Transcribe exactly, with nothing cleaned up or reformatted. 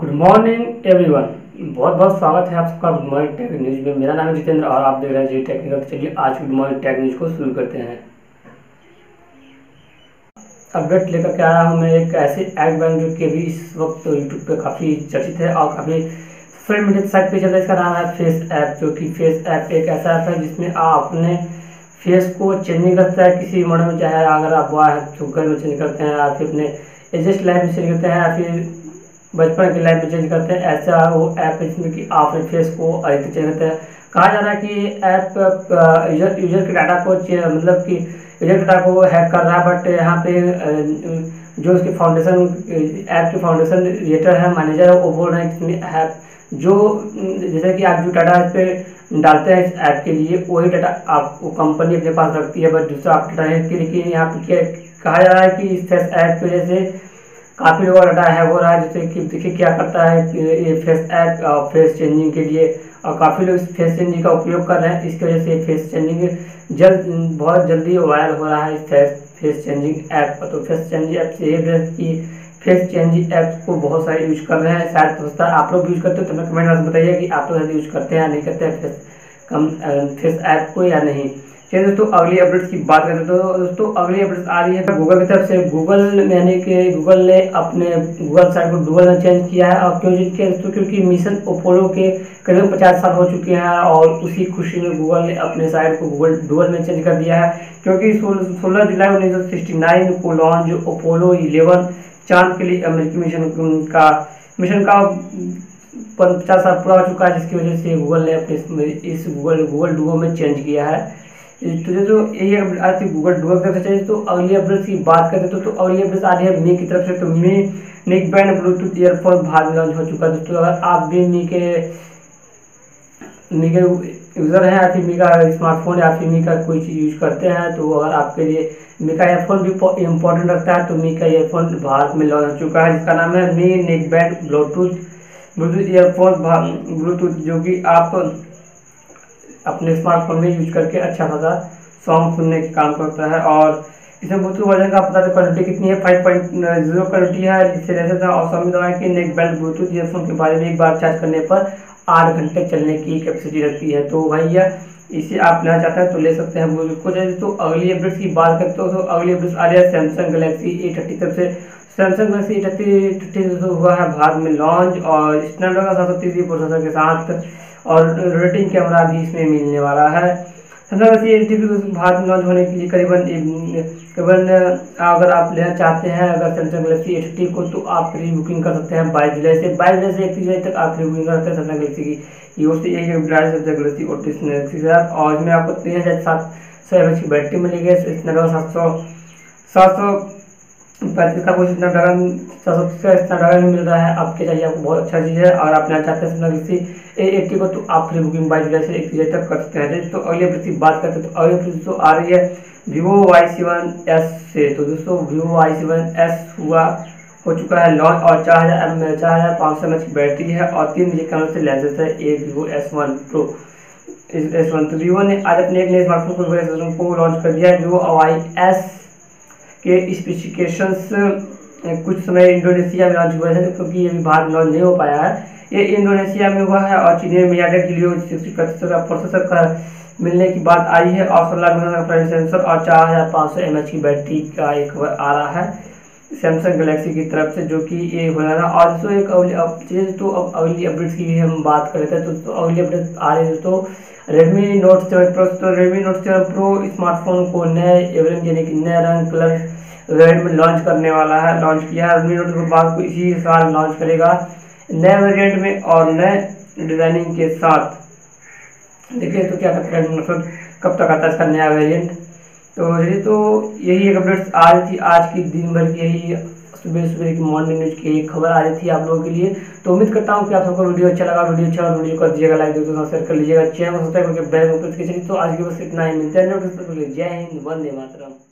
Good morning everyone, बहुत बहुत स्वागत है आपका गुड मॉर्निंग टेक न्यूज़ में। मेरा नाम है जितेंद्र और आप देख रहे हैं जेडी टेक्निकल। चलिए आज गुड मॉर्निंग टेक न्यूज़ को शुरू करते हैं। अपडेट लेकर के आ रहा हूँ मैं एक ऐसे ऐप बैंक जो कि अभी इस वक्त यूट्यूब पे काफ़ी चर्चित है और काफ़ी सोशल मीडिया साइट पर चल रहा है। इसका नाम है फेस ऐप, जो कि फेस ऐप एक ऐसा ऐप है जिसमें आप अपने फेस को चेंज नहीं करता है किसी मॉडल में, चाहे अगर आप बॉय है तो गर्ल में चेंज करते हैं या फिर अपने एडजस्ट लाइफ में चेंज करते हैं या फिर बचपन की लाइफ में चेंज करते हैं। ऐसा वो ऐप है जिसमें कि आपने फेस को अलग चेंज करते हैं। कहा जा रहा है कि ऐप यूजर यूजर के डाटा को मतलब कि यूजर डाटा को हैक कर रहा है, बट यहाँ पे जो उसके फाउंडेशन ऐप के फाउंडेशन क्रिएटर है, मैनेजर है, वो बोल रहे हैं कि ऐप जो जैसे कि आप जो डाटा इस पर डालते हैं इस ऐप के लिए वही डाटा आप कंपनी अपने पास रखती है, बट दूसरा आप डाटा है। लेकिन यहाँ पे कहा जा रहा है कि इस ऐप की वजह से काफ़ी लोगों का डाटा हैक हो रहा है। जैसे कि देखिए क्या करता है ये फेस ऐप फेस चेंजिंग के लिए, और काफ़ी लोग इस फेस चेंजिंग का उपयोग कर रहे हैं। इसकी वजह से फेस चेंजिंग जल्द बहुत जल्दी वायरल हो रहा है इस फेस चेंजिंग ऐप। तो फेस चेंजिंग ऐप से ये ड्रेस की फेस चेंजिंग ऐप को बहुत सारे यूज कर रहे हैं। शायद हो सकता है आप लोग भी यूज़ करते हो, तो हमें कमेंट में बताइए कि आप लोग यूज करते हैं या नहीं करते हैं फेस कम फेस ऐप को या नहीं। चलिए दोस्तों अगली अपडेट्स की बात करते हैं। तो दोस्तों अगली अपडेट्स आ रही है गूगल की तरफ से। गूगल यानी कि गूगल ने अपने गूगल साइट को डुअल में चेंज किया है। और क्यों चेंज किया दोस्तों? क्योंकि मिशन अपोलो के करीब पचास साल हो चुके हैं और उसी खुशी में गूगल ने अपने साइट को गूगल डुअल में चेंज कर दिया है, क्योंकि सोलह जुलाई उन्नीस सौ सिक्सटी नाइन को लॉन्च अपोलो इलेवन चांद के लिए अमेरिकी मिशन का मिशन का पचास साल पूरा हो चुका है, जिसकी वजह से गूगल ने अपने इस गूगल गूगल डुओ में चेंज किया है। तो जो तो यही आज गूगल डुओ की तरफ से। तो अगली अपडेट्स की बात करते हैं तो, तो अगली अपडेट्स आ रही है मी की तरफ से। तो Mi neckband Bluetooth earphone Bharat में लॉन्च हो चुका है। दोस्तों अगर आप भी मी के मी के यूज़र हैं या फिर मी का स्मार्टफोन या फिर मी का कोई चीज़ यूज करते हैं, तो अगर आपके लिए मी का ईयरफोन भी इम्पोर्टेंट लगता है, तो मी का ईयरफोन भारत में लॉन्च हो चुका है, जिसका नाम है Mi neckband Bluetooth Bluetooth earphone Bluetooth, जो कि आप अपने स्मार्टफोन में यूज करके अच्छा खासा सॉन्ग सुनने के काम करता है। और इसमें ब्लूटूथ वर्जन का पता है क्वालिटी कितनी है, फाइव पॉइंट जीरो क्वालिटी है, जिससे रहता था। और स्वामी दवाई की नेक बैंड ब्लूटूथ ईयरफोन के बारे में एक बार चार्ज करने पर आठ घंटे चलने की कैपेसिटी रखती है। तो भैया इसे आप लेना चाहते हैं तो ले सकते हैं ब्लूटूथ को। जैसे तो अगली अपडेट्स की बात करते हो तो अगली अपडेट्स आ रही है सैमसंग गलेक्सी ए अस्सी तरफ से। सैमसंग गलेक्सी ए अस्सी हुआ है भारत में लॉन्च और स्नैपड्रैगन सात सौ तीस प्रोसेसर के साथ, और रोटेटिंग कैमरा भी इसमें मिलने वाला है। सैमसंग गैलेक्सी ए अस्सी भारत में लॉन्च होने के लिए करीबन करीबन अगर आप लेना चाहते हैं अगर सैमसंग गैलेक्सी ए अस्सी को, तो आप प्री बुकिंग कर सकते हैं बाईस जुलाई से बाईस जुलाई से इकतीस जुलाई तक आप प्री बुकिंग कर सकते हैं सैमसंग गैलेक्सी की ओर से। एक ब्रांड सैमसंग गैलेक्सी ए अस्सी के साथ, और इसमें आपको तीन हज़ार सात सौ एम एच की बैटरी मिलेगी। स्नैपड्रैगन सात सौ सात सौ पैंतीस का कुछ स्नैपड्रैगन सात सौ तीस का स्नैपड्रैगन मिल रहा है। आपके चाहिए आपको बहुत अच्छा चीज़ है। अगर आप लेना चाहते हैं सैमसंग गैलेक्सी ए अस्सी को, तो आप फ्री बुकिंग बाईस जुलाई से एक जुलाई तक कर सकते हैं। तो अगली अपडेट की बात करते हैं तो अगली अपडेट तो आ रही है vivo वाई सेवन एस से। तो दोस्तों vivo वाई सेवन एस हुआ हो चुका है लॉन्च और चार हज़ार एम चार हज़ार पाँच सौ एम एच की बैटरी है और तीन मेगा कैमरा से लेंसेज है a vivo S one pro S one. तो vivo ने आज अपने एक नए स्मार्टफोन को लॉन्च कर दिया है। vivo वाई एस के स्पेसिफिकेशंस कुछ समय इंडोनेशिया में लॉन्च हुआ है, क्योंकि ये भी भारत में लॉन्च नहीं हो पाया है। ये इंडोनेशिया में हुआ है और चीनी में मियाडा के लिए सिक्सटी प्रतिशत का प्रोसेसर का मिलने की बात आई है और सोलह मेगापिक्सल का फ्रंट सेंसर और चार हज़ार पाँच सौ एम एच की बैटरी का एक खबर आ रहा है सैमसंग गलेक्सी की तरफ से, जो कि ये हो रहा था। और दोस्तों एक अगली तो अब अगली अपडेट्स की भी हम बात कर रहे थे। दोस्तों अगली अपडेट आ रही है दोस्तों रेडमी नोट सेवन प्रो। तो Redmi Note seven Pro smartphone को नए एवरेंज यानी कि नए रंग कलर वेरिएंट में लॉन्च करने वाला है लॉन्च किया है रेडमी नोट सेवन बाद को इसी साल लॉन्च करेगा नए वेरिएंट में और नए डिजाइनिंग के साथ। देखिए तो क्या करता है रेडमी नोट सेवन कब तक आता है इसका नया वेरिएंट। तो ये तो यही एक अपडेट्स आ रही थी आज की दिन भर की, यही सुबह सुबह की मॉर्निंग न्यूज़ की खबर आ रही थी आप लोगों के लिए। तो उम्मीद करता हूँ कि आप सबको वीडियो अच्छा लगा। वीडियो अच्छा वीडियो कर दीजिएगा लाइक, दोस्तों के साथ शेयर कर लीजिएगा, चैनल को सब्सक्राइब करके बेल को प्रेस कीजिए। तो आज के बस इतना ही, मिलते हैं। जय हिंद, वंदे मातरम।